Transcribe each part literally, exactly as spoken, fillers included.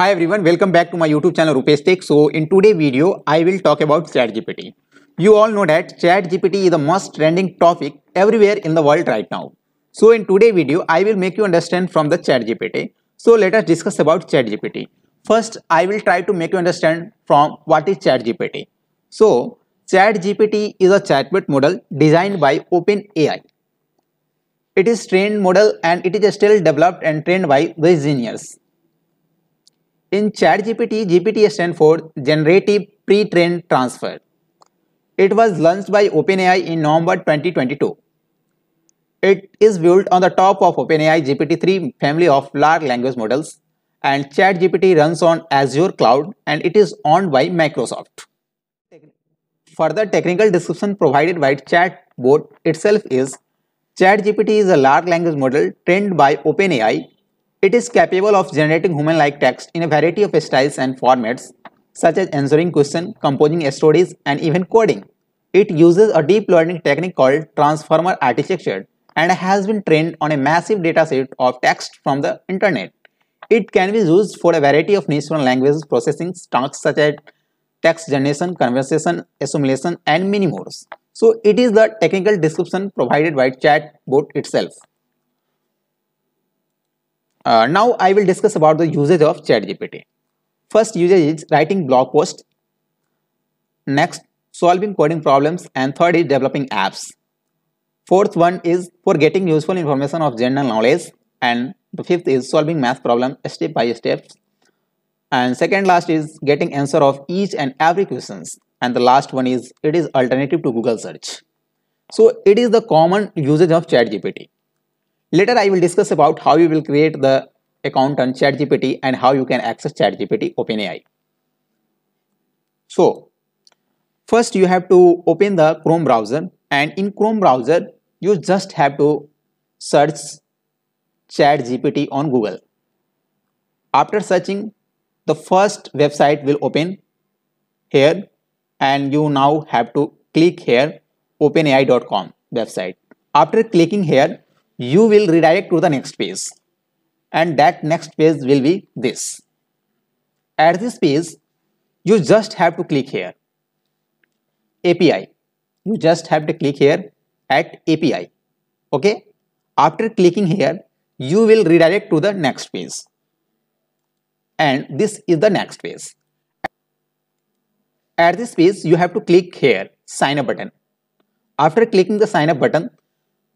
Hi everyone, welcome back to my YouTube channel Rupesh Tech. So in today's video, I will talk about ChatGPT. You all know that ChatGPT is the most trending topic everywhere in the world right now. So in today's video, I will make you understand from the ChatGPT. So let us discuss about ChatGPT. First, I will try to make you understand from what is ChatGPT. So ChatGPT is a chatbot model designed by OpenAI. It is trained model and it is still developed and trained by these engineers. In ChatGPT, G P T stands for Generative Pre-trained Transfer. It was launched by OpenAI in November twenty twenty-two. It is built on the top of OpenAI G P T three family of large language models, and ChatGPT runs on Azure cloud and it is owned by Microsoft. Further technical description provided by chatbot itself is ChatGPT is a large language model trained by OpenAI. It is capable of generating human-like text in a variety of styles and formats, such as answering questions, composing stories, and even coding. It uses a deep learning technique called transformer architecture and has been trained on a massive dataset of text from the internet. It can be used for a variety of natural language processing tasks such as text generation, conversation, assimilation, and many more. So it is the technical description provided by chatbot itself. Uh, now I will discuss about the usage of ChatGPT. First usage is writing blog posts, next solving coding problems, and third is developing apps. Fourth one is for getting useful information of general knowledge, and the fifth is solving math problem step by step, and second last is getting answer of each and every questions, and the last one is it is alternative to Google search. So it is the common usage of ChatGPT. Later I will discuss about how you will create the account on ChatGPT and how you can access ChatGPT OpenAI. So first you have to open the Chrome browser, and in Chrome browser you just have to search ChatGPT on Google. After searching, the first website will open here, and you now have to click here open A I dot com website. After clicking here, you will redirect to the next page, and that next page will be this. At this page, you just have to click here A P I. You just have to click here at A P I. Okay. After clicking here, you will redirect to the next page, and this is the next page. At this page, you have to click here sign up button. After clicking the sign up button,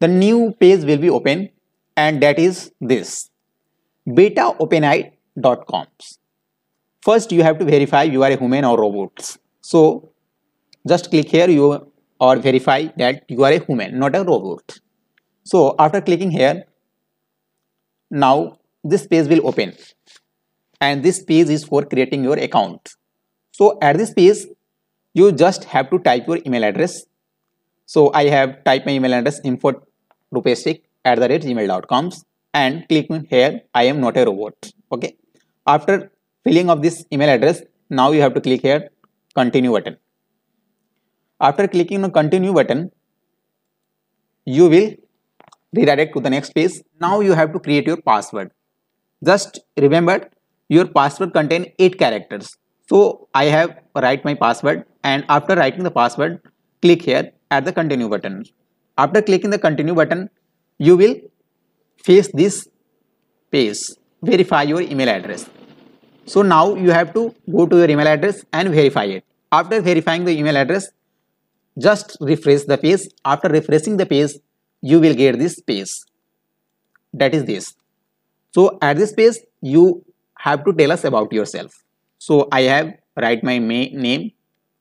the new page will be open, and that is this beta dot openai dot com. First you have to verify you are a human or robots. So just click here you or verify that you are a human, not a robot. So after clicking here, now this page will open, and this page is for creating your account. So at this page you just have to type your email address. So I have typed my email address info rupesh tech at the rate gmail dot com, and click here I am not a robot. Okay. After filling of this email address, now you have to click here continue button. After clicking on continue button, you will redirect to the next page. Now you have to create your password. Just remember your password contains eight characters. So I have write my password, and after writing the password, click here at the continue button. After clicking the continue button, you will face this page, verify your email address. So now you have to go to your email address and verify it. After verifying the email address, just refresh the page. After refreshing the page, you will get this page. That is this. So at this page, you have to tell us about yourself. So I have write my name,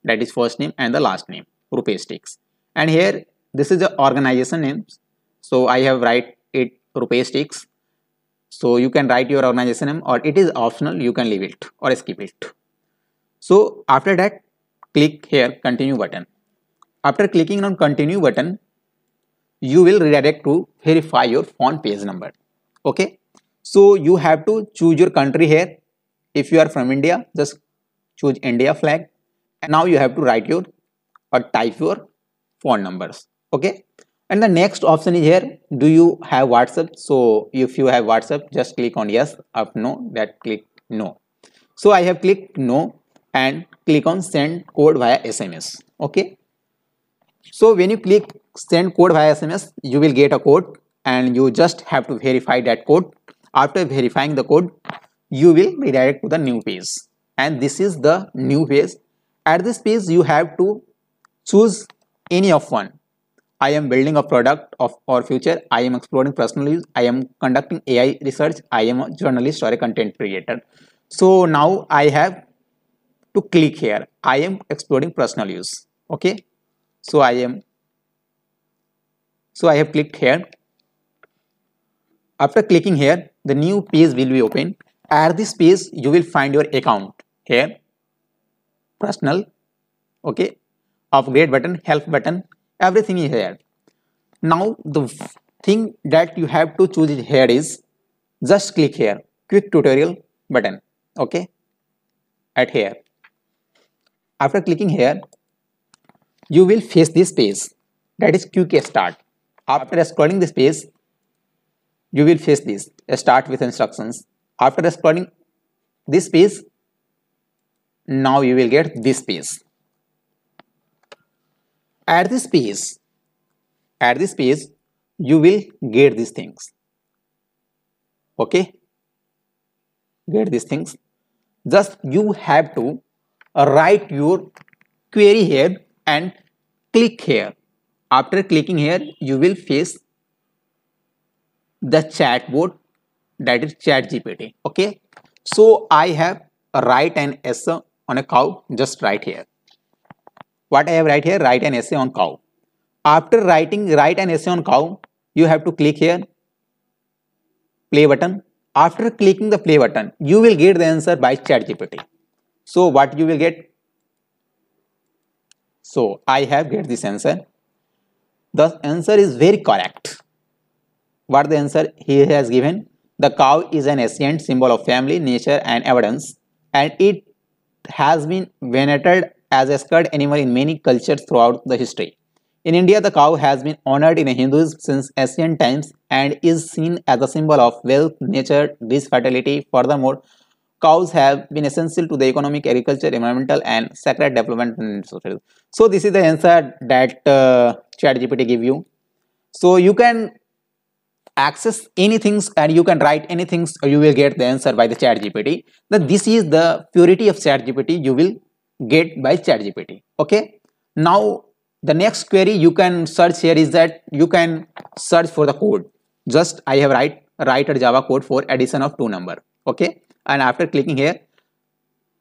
that is first name and the last name, Rupesh Tech. And here this is the organization name. So I have write it Rupesh Tech. So you can write your organization name, or it is optional, you can leave it or skip it. So after that, click here continue button. After clicking on continue button, you will redirect to verify your phone page number. Okay. So you have to choose your country here. If you are from India, just choose India flag. And now you have to write your or type your phone numbers. Okay. And the next option is here, do you have WhatsApp? So if you have WhatsApp, just click on yes or no, that click no. So I have clicked no and click on send code via S M S. Okay. So when you click send code via S M S, you will get a code and you just have to verify that code. After verifying the code, you will redirect to the new page. And this is the new page. At this page, you have to choose any of one. I am building a product of our future. I am exploring personal use. I am conducting A I research. I am a journalist or a content creator. So now I have to click here. I am exploring personal use. Okay. So I am. So I have clicked here. After clicking here, the new page will be open. At this page, you will find your account here. Personal. Okay. Upgrade button, help button, everything is here. Now the thing that you have to choose here is just click here, quick tutorial button. Okay. At here. After clicking here, you will face this page that is quick start. After scrolling this page, you will face this start with instructions. After scrolling this page, now you will get this page. At this page, at this page, you will get these things. Okay, get these things. Just you have to write your query here and click here. After clicking here, you will face the chatbot that is ChatGPT. Okay, so I have write an essay on a cow. Just write here. What I have right here, write an essay on cow. After writing, write an essay on cow, you have to click here, play button. After clicking the play button, you will get the answer by ChatGPT. So what you will get? So I have get this answer. The answer is very correct. What the answer he has given? The cow is an ancient symbol of family, nature and abundance, and it has been venerated as a sacred animal in many cultures throughout the history. In India, the cow has been honored in Hinduism since ancient times and is seen as a symbol of wealth, nature, rich fertility. Furthermore, cows have been essential to the economic, agriculture, environmental, and sacred development. So this is the answer that uh, ChatGPT give you. So you can access anything and you can write anything. You will get the answer by the ChatGPT. That this is the purity of ChatGPT. You will get by ChatGPT. Okay. Now the next query you can search here is that you can search for the code. Just I have write write a Java code for addition of two number. Okay. And after clicking here,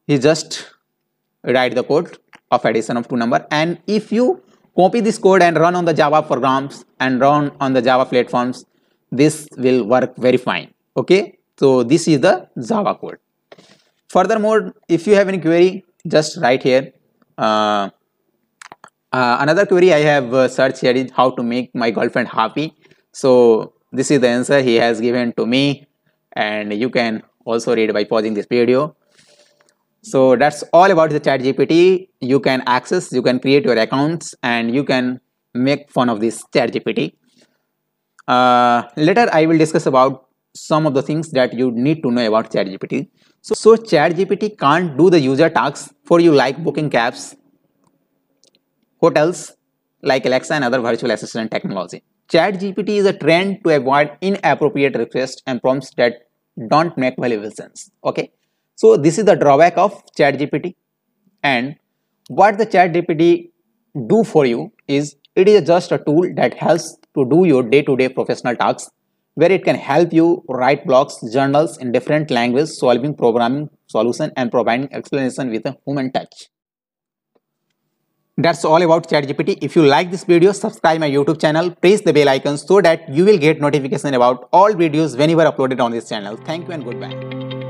you just write the code of addition of two number. And if you copy this code and run on the Java programs and run on the Java platforms, this will work very fine. Okay. So this is the Java code. Furthermore, if you have any query, just write here. Uh, uh, another query I have uh, searched here is how to make my girlfriend happy. So this is the answer he has given to me, and you can also read by pausing this video. So that's all about the ChatGPT. You can access, you can create your accounts, and you can make fun of this ChatGPT. Uh, later I will discuss about some of the things that you need to know about ChatGPT. So, so ChatGPT can't do the user tasks for you like booking cabs, hotels, like Alexa and other virtual assistant technology. ChatGPT is a trend to avoid inappropriate requests and prompts that don't make valuable sense. Okay. So this is the drawback of ChatGPT. And what the ChatGPT do for you is it is just a tool that helps to do your day-to-day professional tasks, where it can help you write blogs, journals in different languages, solving programming solution and providing explanation with a human touch. That's all about ChatGPT. If you like this video, subscribe my YouTube channel, press the bell icon so that you will get notification about all videos whenever uploaded on this channel. Thank you and goodbye.